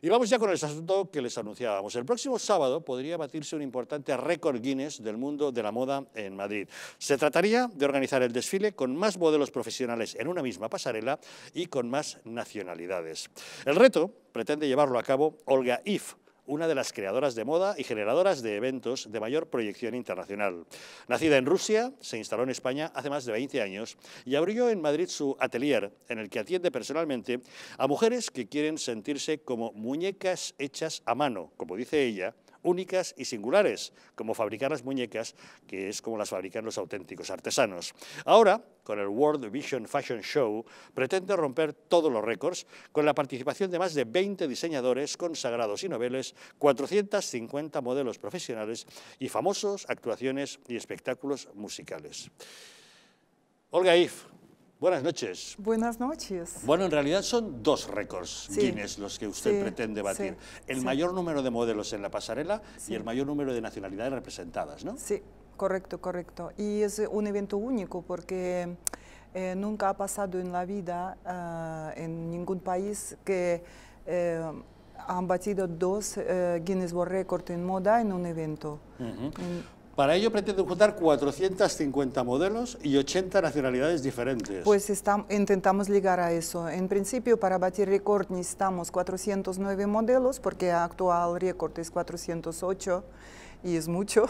Y vamos ya con el asunto que les anunciábamos. El próximo sábado podría batirse un importante récord Guinness del mundo de la moda en Madrid. Se trataría de organizar el desfile con más modelos profesionales en una misma pasarela y con más nacionalidades. El reto pretende llevarlo a cabo Olga If, una de las creadoras de moda y generadoras de eventos de mayor proyección internacional. Nacida en Rusia, se instaló en España hace más de 20 años y abrió en Madrid su atelier, en el que atiende personalmente a mujeres que quieren sentirse como muñecas hechas a mano, como dice ella, únicas y singulares, como fabricar las muñecas, que es como las fabrican los auténticos artesanos. Ahora, con el World Vision Fashion Show, pretende romper todos los récords con la participación de más de 20 diseñadores consagrados y noveles, 450 modelos profesionales y famosos, actuaciones y espectáculos musicales. Olga If, buenas noches. Buenas noches. Bueno, en realidad son dos récords Guinness los que usted pretende batir. El mayor número de modelos en la pasarela y el mayor número de nacionalidades representadas, ¿no? Sí, correcto, correcto. Y es un evento único porque nunca ha pasado en la vida en ningún país que han batido dos Guinness World Record en moda en un evento. Para ello pretendo juntar 450 modelos y 80 nacionalidades diferentes. Pues intentamos llegar a eso. En principio, para batir récord necesitamos 409 modelos, porque actual récord es 408 y es mucho.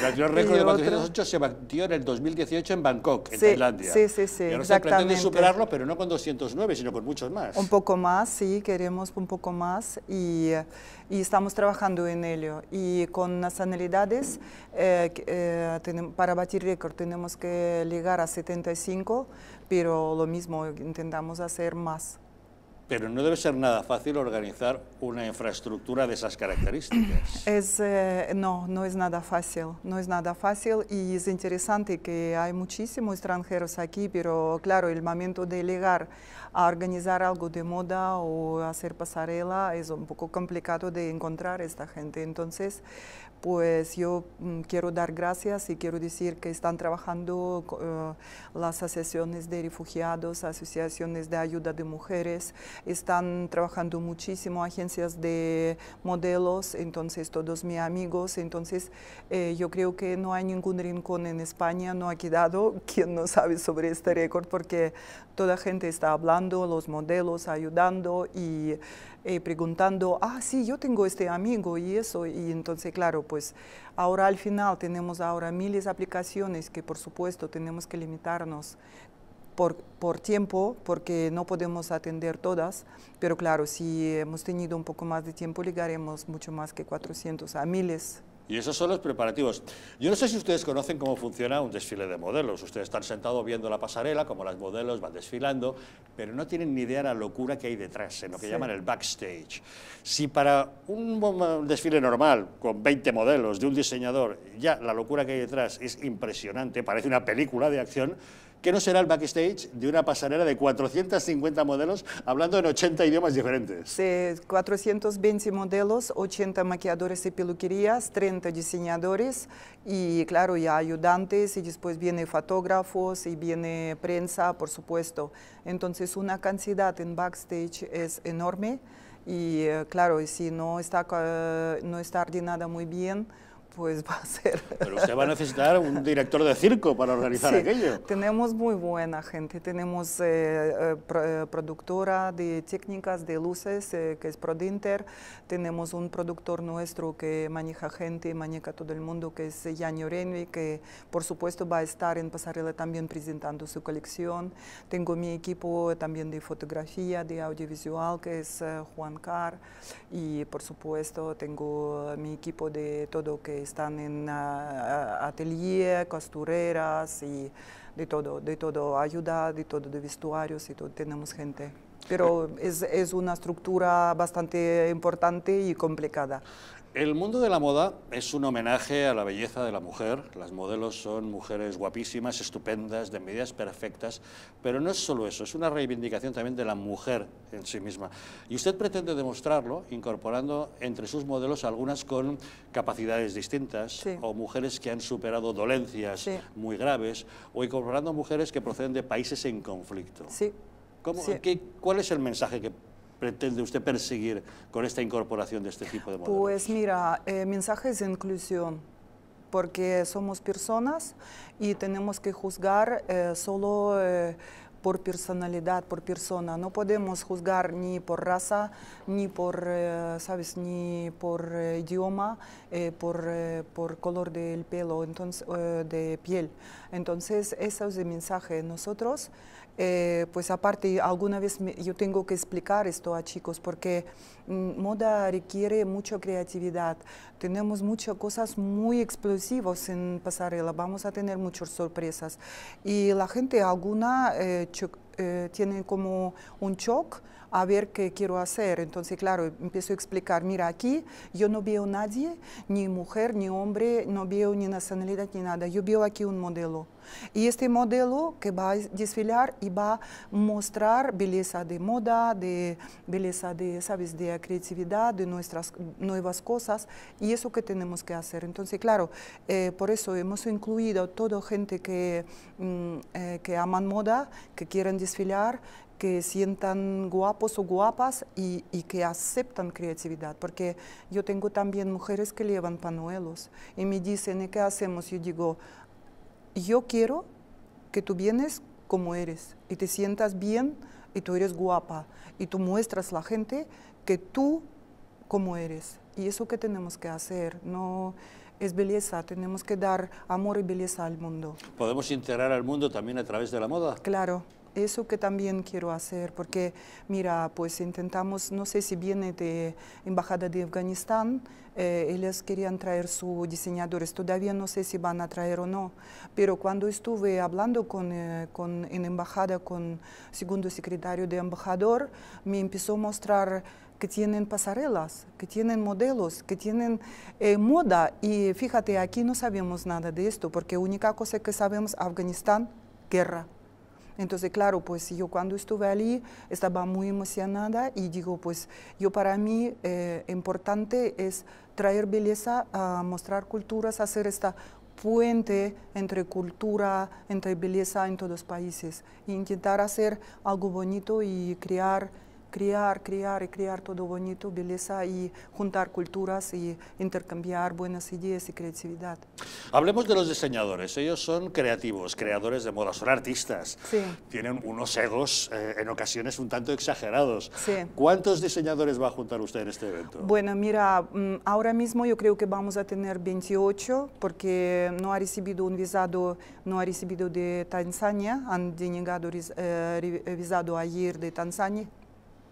El actual récord de 408 se batió en el 2018 en Bangkok, en Tailandia. Sí, sí, sí. Y ahora se pretende superarlo, pero no con 209, sino con muchos más. Un poco más, sí, queremos un poco más y estamos trabajando en ello. Y con nacionalidades, para batir récord tenemos que llegar a 75, pero lo mismo, intentamos hacer más. Pero no debe ser nada fácil organizar una infraestructura de esas características. No es nada fácil, no es nada fácil, y es interesante que hay muchísimos extranjeros aquí, pero claro, el momento de llegar a organizar algo de moda o hacer pasarela es un poco complicado de encontrar esta gente. Entonces, pues yo quiero dar gracias y quiero decir que están trabajando las asociaciones de refugiados, asociaciones de ayuda de mujeres, están trabajando muchísimo agencias de modelos, entonces todos mis amigos, entonces yo creo que no hay ningún rincón en España, no ha quedado quien no sabe sobre este récord, porque toda gente está hablando, los modelos ayudando y preguntando, ah, sí, yo tengo este amigo y eso, y entonces claro, pues ahora al final tenemos ahora miles de aplicaciones que por supuesto tenemos que limitarnos por tiempo, porque no podemos atender todas, pero claro, si hemos tenido un poco más de tiempo, llegaremos mucho más que 400, a miles. Y esos son los preparativos. Yo no sé si ustedes conocen cómo funciona un desfile de modelos. Ustedes están sentados viendo la pasarela, como las modelos van desfilando, pero no tienen ni idea de la locura que hay detrás, en lo que llaman el backstage. Si para un desfile normal, con 20 modelos de un diseñador, ya la locura que hay detrás es impresionante, parece una película de acción, ¿qué no será el backstage de una pasarela de 450 modelos hablando en 80 idiomas diferentes? Sí, 420 modelos, 80 maquilladores y peluquerías, 30 diseñadores y, claro, ya ayudantes, y después vienen fotógrafos y viene prensa, por supuesto. Entonces, una cantidad en backstage es enorme y, claro, si no está ordenada muy bien, pues va a ser. Pero usted va a necesitar un director de circo para organizar aquello. Tenemos muy buena gente, tenemos productora de técnicas de luces que es ProDinter, tenemos un productor nuestro que maneja gente, maneja todo el mundo, que es Janio Renvi, que por supuesto va a estar en pasarela también presentando su colección. Tengo mi equipo también de fotografía, de audiovisual, que es Juan Carr, y por supuesto tengo mi equipo de todo que están en atelier, costureras y de todo ayuda, de todo de vestuarios y todo, tenemos gente. Pero es una estructura bastante importante y complicada. El mundo de la moda es un homenaje a la belleza de la mujer. Las modelos son mujeres guapísimas, estupendas, de medidas perfectas, pero no es solo eso, es una reivindicación también de la mujer en sí misma. Y usted pretende demostrarlo incorporando entre sus modelos algunas con capacidades distintas o mujeres que han superado dolencias muy graves, o incorporando mujeres que proceden de países en conflicto. ¿Cuál es el mensaje que pretende usted perseguir con esta incorporación de este tipo de modelos? Pues mira, mensajes de inclusión, porque somos personas y tenemos que juzgar solo por personalidad, por persona. No podemos juzgar ni por raza, ni por, ¿sabes?, ni por idioma, por color del pelo, entonces, de piel. Entonces, ese es el mensaje. Nosotros, pues aparte, alguna vez yo tengo que explicar esto a chicos, porque moda requiere mucha creatividad. Tenemos muchas cosas muy explosivas en pasarela, vamos a tener muchas sorpresas. Y la gente, alguna, tiene como un shock a ver qué quiero hacer. Entonces, claro, empiezo a explicar, mira, aquí yo no veo nadie, ni mujer, ni hombre, no veo ni nacionalidad, ni nada. Yo veo aquí un modelo. Y este modelo que va a desfilar y va a mostrar belleza de moda, de belleza de, ¿sabes?, de creatividad, de nuestras nuevas cosas, y eso que tenemos que hacer. Entonces, claro, por eso hemos incluido a toda gente que aman moda, que quieren desfilar, que sientan guapos o guapas y que aceptan creatividad, porque yo tengo también mujeres que llevan pañuelos y me dicen, ¿qué hacemos? Yo digo, yo quiero que tú vienes como eres y te sientas bien y tú eres guapa y tú muestras a la gente que tú como eres, y eso que tenemos que hacer, no... Es belleza, tenemos que dar amor y belleza al mundo. ¿Podemos integrar al mundo también a través de la moda? Claro, eso que también quiero hacer, porque mira, pues intentamos, no sé si viene de Embajada de Afganistán, ellos querían traer sus diseñadores, todavía no sé si van a traer o no, pero cuando estuve hablando en Embajada, con segundo secretario de Embajador, me empezó a mostrar que tienen pasarelas, que tienen modelos, que tienen moda. Y fíjate, aquí no sabemos nada de esto, porque la única cosa que sabemos, Afganistán, guerra. Entonces, claro, pues yo cuando estuve allí estaba muy emocionada y digo, pues yo, para mí importante es traer belleza, a mostrar culturas, hacer esta puente entre cultura, entre belleza en todos los países, e intentar hacer algo bonito y crear todo bonito, belleza, y juntar culturas y intercambiar buenas ideas y creatividad. Hablemos de los diseñadores. Ellos son creativos, creadores de moda, son artistas. Sí. Tienen unos egos en ocasiones un tanto exagerados. Sí. ¿Cuántos diseñadores va a juntar usted en este evento? Bueno, mira, ahora mismo yo creo que vamos a tener 28, porque no ha recibido un visado, no ha recibido de Tanzania, han denegado visado ayer de Tanzania,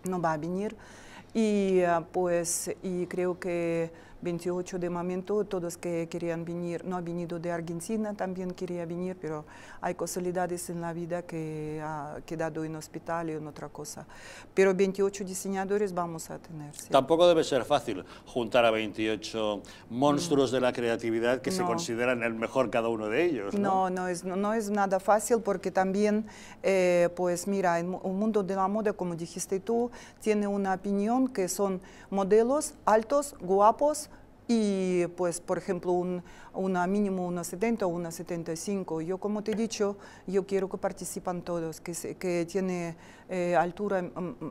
no va a venir, y pues y creo que 28 de momento, todos que querían venir, no ha venido de Argentina, también quería venir, pero hay casualidades en la vida que ha quedado en hospital y en otra cosa. Pero 28 diseñadores vamos a tener. ¿Sí? Tampoco debe ser fácil juntar a 28 monstruos de la creatividad que se consideran el mejor cada uno de ellos. No, no es nada fácil, porque también, pues mira, el mundo de la moda, como dijiste tú, tiene una opinión que son modelos altos, guapos, y pues por ejemplo una mínimo 1,70 o 1,75. Yo, como te he dicho, yo quiero que participen todos, que tiene altura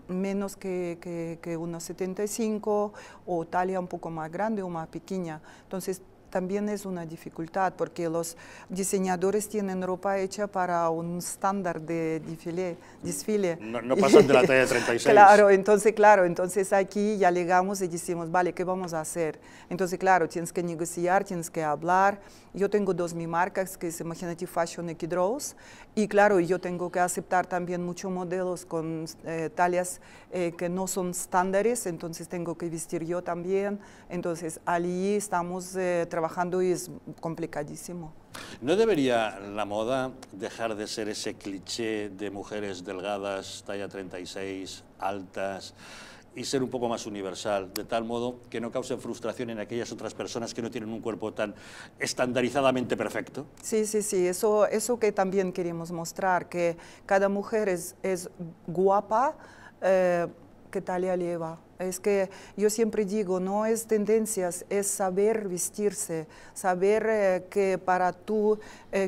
menos que 1,75 o talla un poco más grande o más pequeña. Entonces también es una dificultad, porque los diseñadores tienen ropa hecha para un estándar de desfile. No pasan de la talla 36. Claro, entonces aquí ya llegamos y decimos, vale, ¿qué vamos a hacer? Entonces, claro, tienes que negociar, tienes que hablar. Yo tengo dos mis marcas, que es Imaginative Fashion y Equidraws, y claro, yo tengo que aceptar también muchos modelos con tallas que no son estándares, entonces tengo que vestir yo también. Entonces, allí estamos trabajando y es complicadísimo. ¿No debería la moda dejar de ser ese cliché de mujeres delgadas, talla 36, altas, y ser un poco más universal, de tal modo que no causen frustración en aquellas otras personas que no tienen un cuerpo tan estandarizadamente perfecto? Sí, sí, sí, eso que también queremos mostrar, que cada mujer es guapa, que Talia lleva. Es que yo siempre digo, no es tendencias, es saber vestirse, saber que para tu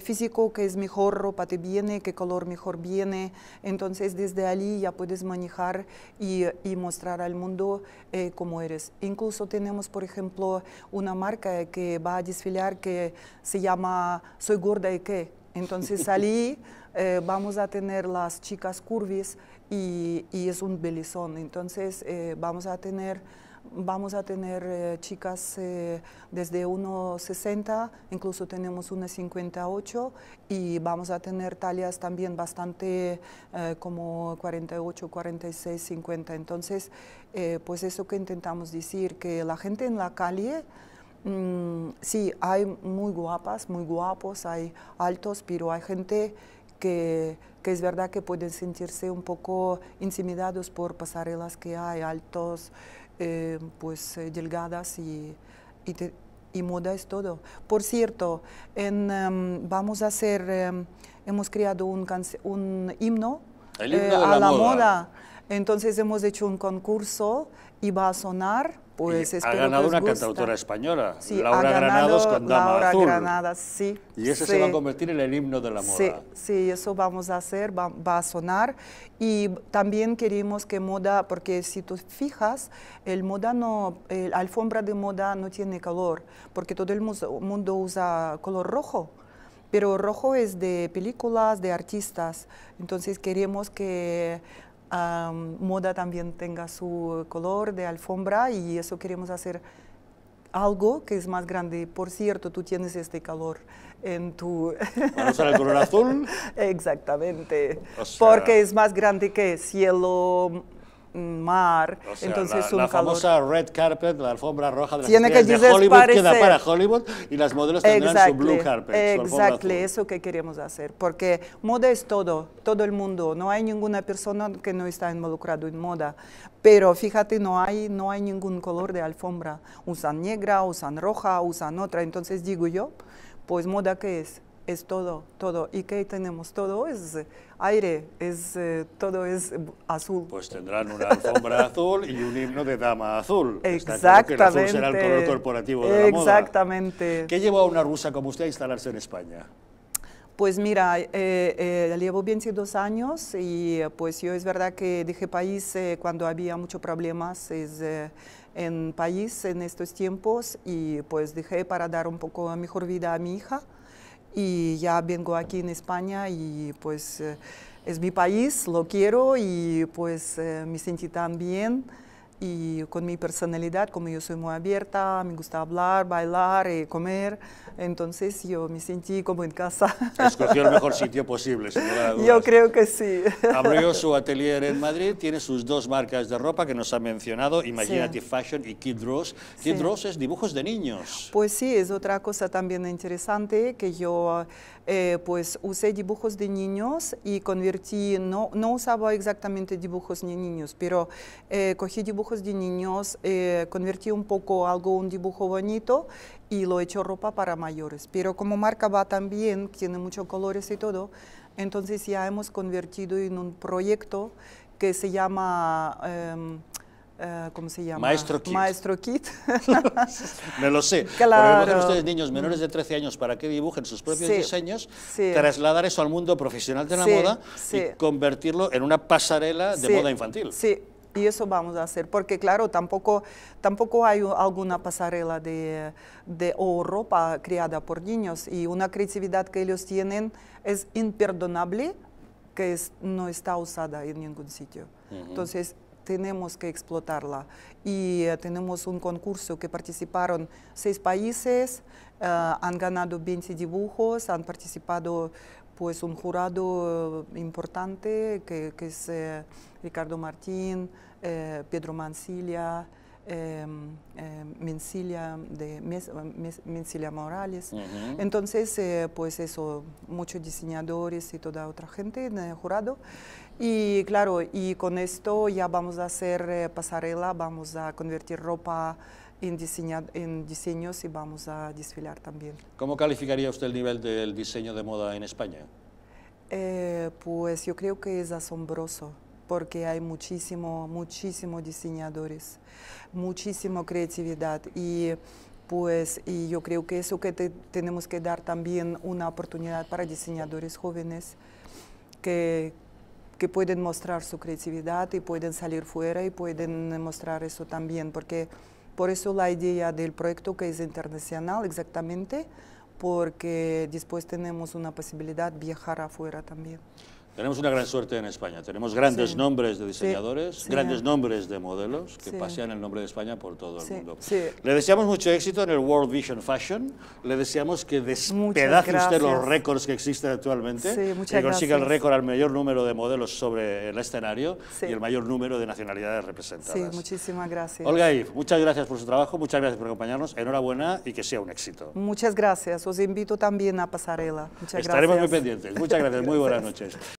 físico que es mejor ropa te viene, qué color mejor viene. Entonces desde allí ya puedes manejar y mostrar al mundo cómo eres. Incluso tenemos, por ejemplo, una marca que va a desfilar que se llama Soy Gorda y qué. Entonces allí vamos a tener las chicas curvis y es un belizón. Entonces vamos a tener chicas desde 1,60, incluso tenemos 1,58 y vamos a tener tallas también bastante como 48, 46, 50. Entonces pues eso que intentamos decir, que la gente en la calle, sí, hay muy guapas, muy guapos, hay altos, pero hay gente que es verdad que pueden sentirse un poco intimidados por pasarelas que hay, altos, pues delgadas y moda es todo. Por cierto, hemos creado un himno, a la moda. Entonces hemos hecho un concurso y va a sonar. Pues ha ganado una cantautora española, sí, Laura Granados con Dama Azul. Sí, y ese se va a convertir en el himno de la moda. Sí, sí, eso vamos a hacer, va a sonar. Y también queremos que moda, porque si tú fijas, la alfombra de moda no tiene color, porque todo el mundo usa color rojo. Pero rojo es de películas, de artistas. Entonces queremos que moda también tenga su color de alfombra y eso queremos hacer algo que es más grande. Por cierto, tú tienes este color en tu... ¿Vamos a usar el color azul? Exactamente, o sea, porque es más grande que cielo, mar, o sea, entonces la famosa red carpet, la alfombra roja de las estrellas de Hollywood queda para Hollywood y las modelos tendrán su blue carpet. Exacto, eso que queremos hacer, porque moda es todo el mundo, no hay ninguna persona que no está involucrada en moda, pero fíjate, no hay ningún color de alfombra, usan negra, usan roja, usan otra, entonces digo yo, pues moda ¿qué es? Es todo. ¿Y qué tenemos? Todo es aire, todo es azul. Pues tendrán una alfombra azul y un himno de Dama Azul. Exactamente. Claro que el azul será el color corporativo de la moda. Exactamente. ¿Qué llevó a una rusa como usted a instalarse en España? Pues mira, llevo 22 años y pues yo es verdad que dejé país cuando había muchos problemas en país en estos tiempos y pues dejé para dar un poco mejor vida a mi hija. Y ya vengo aquí en España y pues es mi país, lo quiero y pues me sentí tan bien y con mi personalidad, como yo soy muy abierta, me gusta hablar, bailar, comer, entonces yo me sentí como en casa. Escogió el mejor sitio posible, sin lugar a dudas. Yo creo que sí. Abrió su atelier en Madrid, tiene sus dos marcas de ropa que nos ha mencionado, Imaginative Fashion y Equidraws. Equidraws es dibujos de niños. Pues sí, es otra cosa también interesante, que yo pues usé dibujos de niños y convertí, no usaba exactamente dibujos de niños, pero cogí dibujos de niños, convertí un poco un dibujo bonito y lo he hecho ropa para mayores. Pero como marca va también, tiene muchos colores y todo, entonces ya hemos convertido en un proyecto que se llama... ¿cómo se llama? Maestro Kit. Maestro Kit. Me lo sé. Claro. Pero ustedes niños menores de 13 años para que dibujen sus propios diseños, trasladar eso al mundo profesional de la moda y convertirlo en una pasarela de moda infantil. Sí. Y eso vamos a hacer, porque claro, tampoco hay alguna pasarela o ropa creada por niños y una creatividad que ellos tienen es imperdonable, que no está usada en ningún sitio. Entonces tenemos que explotarla y tenemos un concurso que participaron 6 países, han ganado 20 dibujos, han participado pues un jurado importante que es Ricardo Martín, Pedro Mancilla, Mencilia Morales. Entonces, pues eso, muchos diseñadores y toda otra gente en el jurado. Y claro, y con esto ya vamos a hacer pasarela, vamos a convertir ropa en diseños y vamos a desfilar también. ¿Cómo calificaría usted el nivel del diseño de moda en España? Pues yo creo que es asombroso. porque hay muchísimos diseñadores, muchísima creatividad y pues y yo creo que eso que tenemos que dar también una oportunidad para diseñadores jóvenes que pueden mostrar su creatividad y pueden salir fuera y pueden mostrar eso también, porque por eso la idea del proyecto que es internacional exactamente, porque después tenemos una posibilidad de viajar afuera también. Tenemos una gran suerte en España, tenemos grandes nombres de diseñadores, grandes nombres de modelos que pasean el nombre de España por todo el mundo. Le deseamos mucho éxito en el World Vision Fashion, le deseamos que despedace usted los récords que existen actualmente, que consiga el récord al mayor número de modelos sobre el escenario y el mayor número de nacionalidades representadas. Sí, muchísimas gracias. Olga If, muchas gracias por su trabajo, muchas gracias por acompañarnos, enhorabuena y que sea un éxito. Muchas gracias, os invito también a pasarela. Muchas gracias. Estaremos muy pendientes, muchas gracias, muy buenas noches.